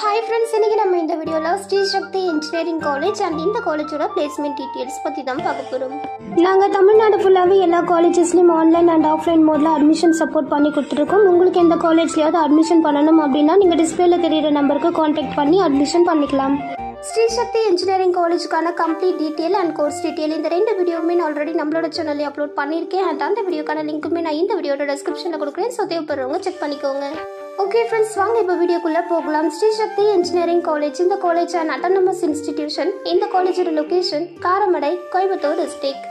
Hi friends, இன்றைக்கி நம்ம இந்த வீடியோவில் Sri Sakthi engineering college and இந்த காலேஜோட பிளேஸ்மெண்ட் டீட்டெயில்ஸ் பற்றி தான் பார்க்க போகிறோம். நாங்கள் தமிழ்நாடு ஃபுல்லாகவே எல்லா காலேஜஸ்லையும் ஆன்லைன் அண்ட் ஆஃப்லைன் மோடில் அட்மிஷன் சப்போர்ட் பண்ணி கொடுத்துருக்கோம். உங்களுக்கு எந்த காலேஜ்லையாவது அட்மிஷன் பண்ணணும் அப்படின்னா நீங்கள் டிஸ்பிளேல தெரிகிற நம்பருக்கு காண்டாக்ட் பண்ணி அட்மிஷன் பண்ணிக்கலாம். ஸ்ரீ சக்தி இன்ஜினியரிங் காலேஜுக்கான complete detail and course detail இந்த ரெண்டு வீடியோவுமே நான் ஆல்ரெடி நம்மளோட சேனலில் அப்லோட் பண்ணியிருக்கேன். அண்ட் அந்த வீடியோக்கான லிங்க்குமே நான் இந்த வீடியோட டிஸ்கிரிப்ஷனில் கொடுக்குறேன். ஸோ தேவைப்படுறவங்க செக் பண்ணிக்கோங்க. ஓகே ஃப்ரெண்ட்ஸ், வாங்க இப்போ வீடியோக்குள்ளே போகலாம். ஸ்ரீ சக்தி இன்ஜினியரிங் காலேஜ், இந்த காலேஜ் அண்ட் அட்டானமஸ் இன்ஸ்டிடியூஷன். இந்த காலேஜோட லொக்கேஷன் காரமடை, கோயம்புத்தூர் டிஸ்ட்ரிக்ட்.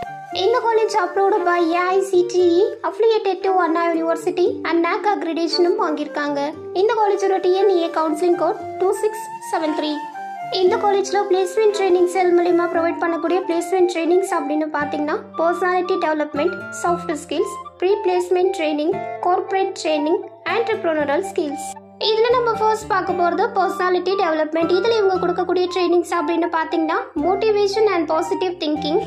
இந்த college approved by AICTE, affiliated to Anna university and NAAC அக்ரிடேஷனும் வாங்கியிருக்காங்க. இந்த காலேஜோட TNEA கவுன்சிலிங் கோட் 2673. இந்த காலேஜில் பிளேஸ்மெண்ட் ட்ரைனிங் செல் மூலிமா ப்ரொவைட் பண்ணக்கூடிய பிளேஸ்மெண்ட் ட்ரைனிங்ஸ் அப்படின்னு பார்த்தீங்கன்னா personality development, soft skills, pre placement training, corporate training, entrepreneurial skills. இதில் நம்ம ஃபர்ஸ்ட் பார்க்க போகிறது பர்சனாலிட்டி டெவலப்மெண்ட். இதில் இவங்க கொடுக்கக்கூடிய ட்ரைனிங்ஸ் அப்படின்னு பார்த்தீங்கன்னா motivation and positive thinking,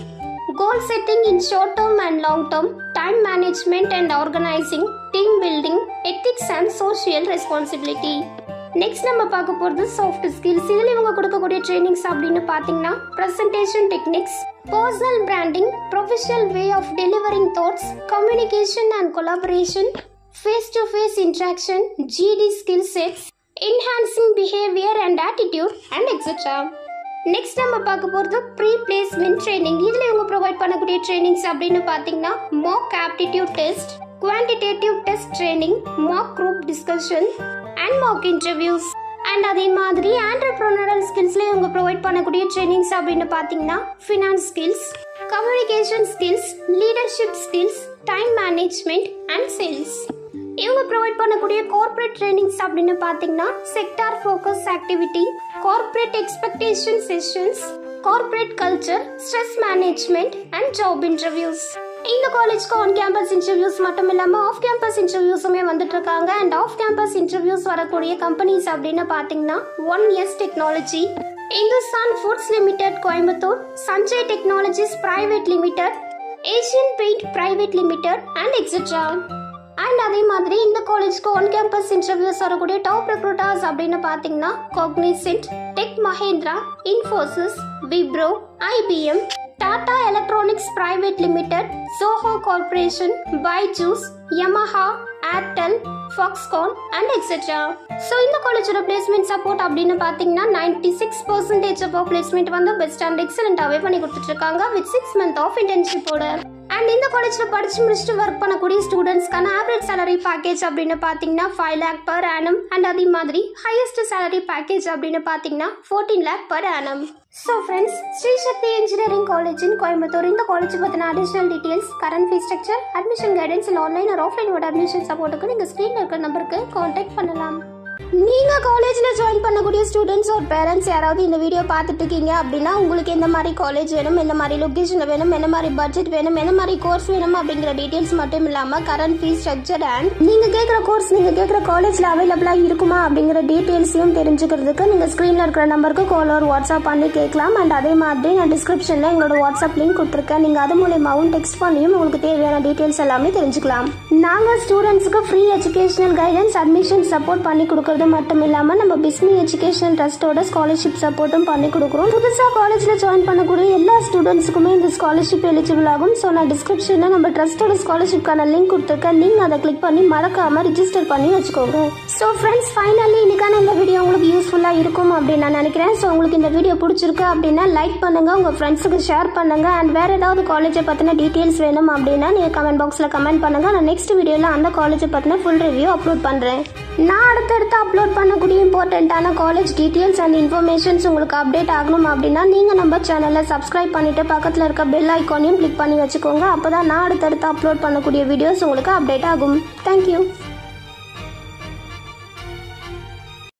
goal setting in short term and long term, time management and organising, team building, ethics and social responsibility. Next நம்ம பார்க்க போகிறது சாஃப்ட் ஸ்கில்ஸ். இதில் இவங்க கொடுக்கக்கூடிய ட்ரைனிங்ஸ் அப்படின்னு பார்த்தீங்கன்னா presentation techniques, personal branding, professional way of delivering thoughts, communication and collaboration, face to face interaction, GD skill sets, enhancing behaviour and attitude and etcetera. Next நம்ம பார்க்க போகிறது ப்ரீ பிளேஸ்மெண்ட் ட்ரைனிங். இதில் இவங்க ப்ரொவைட் பண்ணக்கூடிய trainings அப்படின்னு பார்த்தீங்கன்னா mock aptitude test, quantitative test training, mock group discussion and mock interviews. And அதே மாதிரி entrepreneurial skillsல இவங்க provide பண்ணக்கூடிய trainings அப்படினு பாத்தீங்கன்னா finance skills, communication skills, leadership skills, time management and sales. இவங்க provide பண்ணக்கூடிய corporate trainings அப்படினு பாத்தீங்கன்னா sector focus activity, corporate expectation sessions, corporate culture, stress management and job interviews. இந்த காலேஜ்க்கு ஆன் கேம்பஸ் இன்டர்வியூஸ் மட்டும் இல்லாமல் ஆஃப் கேம்பஸ் இன்டர்வியூஸுமே வந்துட்டு இருக்காங்க. அண்ட் ஆஃப் கேம்பஸ் இன்டர்வியூஸ் வரக்கூடிய கம்பெனிஸ் அப்படின்னு பார்த்தீங்கன்னா 1S technology, Hindustan foods limited Coimbatore, Sanjay technologies private limited, Asian paint private limited and etcetera. And அதே மாதிரி இந்த காலேஜ்க்கு ஆன் கேம்பஸ் இன்டர்வியூஸ் வரக்கூடிய டாப் ரெக்ரூட்டர்ஸ் அப்படின்னு பார்த்தீங்கன்னா Cognizant, tech Mahindra, Infosys, Wipro, IBM, Tata Electronics Private Limited, Zoho Corporation, Byju's, Yamaha, Airtel, Foxconn and etc. So இந்த காலேஜோட placement support அப்படின்னு பார்த்தீங்கன்னா 96% ஆஃப் பிளேஸ்மெண்ட் வந்து பெஸ்ட் அண்ட் எக்ஸலென்ட்டாகவே பண்ணி கொடுத்துட்ருக்காங்க வித் 6 months ஆஃப் இன்டர்ன்ஷிப்போட. அண்ட் இந்த காலேஜில் படித்து முடிச்சுட்டு ஒர்க் பண்ணக்கூடிய ஸ்டூடெண்ட்ஸ்க்கான ஆவரேஜ் சேலரி பேக்கேஜ் அப்படின்னு பார்த்தீங்கன்னா 5 lakh per annum. அண்ட் அதே மாதிரி ஹையஸ்ட் சேலரி பேக்கேஜ் அப்படின்னு பார்த்தீங்கன்னா 14 lakh per annum. So friends, Sri Sakthi engineering college in Coimbatore. இந்த காலேஜ் பற்றின additional details, current fees structure, admission guidance இல்லை ஆன்லைன் ஆர் ஆஃப்லைனோட அட்மிஷன் சப்போர்ட்டுக்கு நீங்கள் ஸ்க்ரீனில் இருக்கிற நம்பருக்கு காண்டாக்ட் பண்ணலாம். நீங்கள் காலேஜில் ஜாயின் பண்ணக்கூடிய ஸ்டூடெண்ட்ஸ் ஒரு பேரண்ட்ஸ் யாராவது இந்த வீடியோ பார்த்துட்டு இருக்கீங்க அப்படின்னா உங்களுக்கு எந்த மாதிரி காலேஜ் வேணும், எந்த மாதிரி லொக்கேஷனில் வேணும், என்ன மாதிரி பட்ஜெட் வேணும், என்ன மாதிரி கோர்ஸ் வேணும் அப்படிங்கிற டீட்டெயில்ஸ் மட்டும் இல்லாமல் கரண்ட் ஃபீஸ் ஸ்ட்ரக்சர் அண்ட் நீங்கள் கேட்குற கோர்ஸ் நீங்கள் கேட்குற காலேஜில் அவைலபிளாக இருக்குமா அப்படிங்கிற டீட்டெயில்ஸையும் தெரிஞ்சுக்கிறதுக்கு நீங்கள் ஸ்க்ரீனில் இருக்கிற நம்பருக்கு கால் ஒரு வாட்ஸ்அப் பண்ணி கேட்கலாம். அண்ட் அதே மாதிரி நான் டிஸ்கிரிப்ஷனில் எங்களோட வாட்ஸ்அப் லிங்க் கொடுத்துருக்கேன். நீங்கள் அது மூலியமாகவும் டெக்ஸ்ட் பண்ணியும் உங்களுக்கு தேவையான டீட்டெயில்ஸ் எல்லாமே தெரிஞ்சுக்கலாம். நாங்கள் ஸ்டூடெண்ட்ஸுக்கு free educational guidance, admission support பண்ணி கொடுக்குறோம். அது மட்டும் இல்லாமல் நம்ம பிஸ்மி எஜுகேஷனல் ட்ரஸ்டோட ஸ்காலர்ஷிப் சப்போர்ட்டும் பண்ணி கொடுக்குறோம். புதுசாக காலேஜில் ஜாயின் பண்ணக்கூடிய எல்லா ஸ்டூடெண்ட்ஸுக்குமே இந்த ஸ்காலர்ஷிப் எலிஜிபிள் ஆகும். ஸோ நான் டிஸ்கிரிப்ஷனில் நம்ம ட்ரஸ்டோட ஸ்காலர்ஷிப்கான லிங்க் கொடுத்துருக்கேன். நீங்கள் அதை கிளிக் பண்ணி மறக்காமல் ரிஜிஸ்டர் பண்ணி வச்சுக்கோங்க. ஸோ ஃப்ரெண்ட்ஸ், ஃபைனலி இன்னைக்கான இந்த வீடியோ உங்களுக்கு யூஸ்ஃபுல்லாக இருக்கும் அப்படின்னு நான் நினைக்கிறேன். ஸோ உங்களுக்கு இந்த வீடியோ பிடிச்சிருக்கு அப்படின்னா லைக் பண்ணுங்கள், உங்கள் ஃப்ரெண்ட்ஸுக்கு ஷேர் பண்ணுங்கள். அண்ட் வேறு ஏதாவது காலேஜை பற்றின டீட்டெயில்ஸ் வேணும் அப்படின்னா நீங்கள் கமெண்ட் பாக்ஸில் கமெண்ட் பண்ணுங்கள். நான் நெக்ஸ்ட் வீடியோவில் அந்த காலேஜை பற்றின ஃபுல் ரிவ்யூ அப்லோட் பண்ணுறேன். நான் அடுத்தடுத்து அப்லோட் பண்ணக்கூடிய இம்பார்ட்டண்ட்டான காலேஜ் டீட்டெயில்ஸ் அண்ட் இன்ஃபர்மேஷன்ஸ் உங்களுக்கு அப்டேட் ஆகணும் அப்படின்னா நீங்கள் நம்ம சேனலை சப்ஸ்கிரைப் பண்ணிவிட்டு பக்கத்தில் இருக்க பெல் ஐக்கானையும் கிளிக் பண்ணி வச்சுக்கோங்க. அப்போ தான் நான் அடுத்தடுத்து அப்லோட் பண்ணக்கூடிய வீடியோஸ் உங்களுக்கு அப்டேட் ஆகும். தேங்க்யூ.